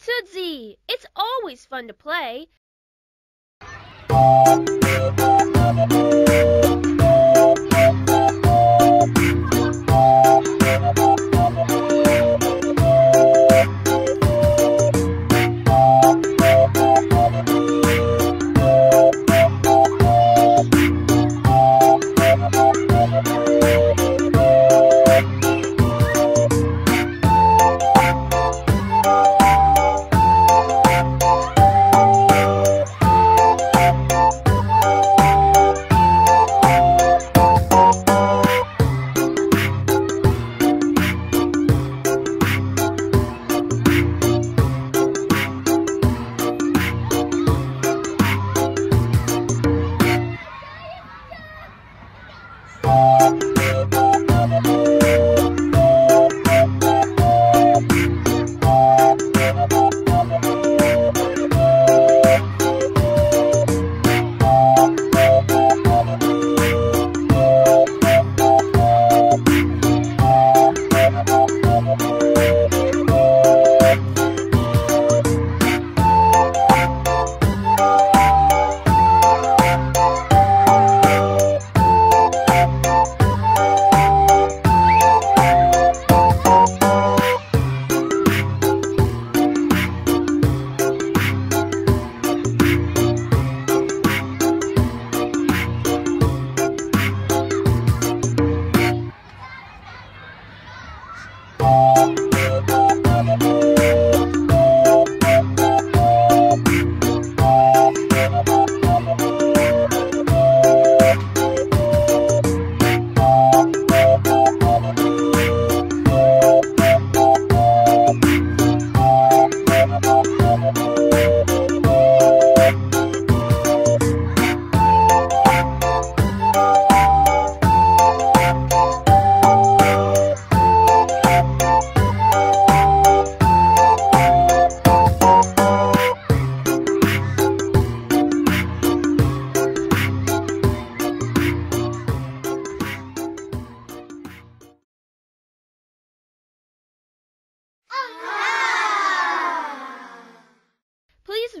Tootsie, it's always fun to play.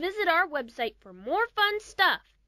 Visit our website for more fun stuff.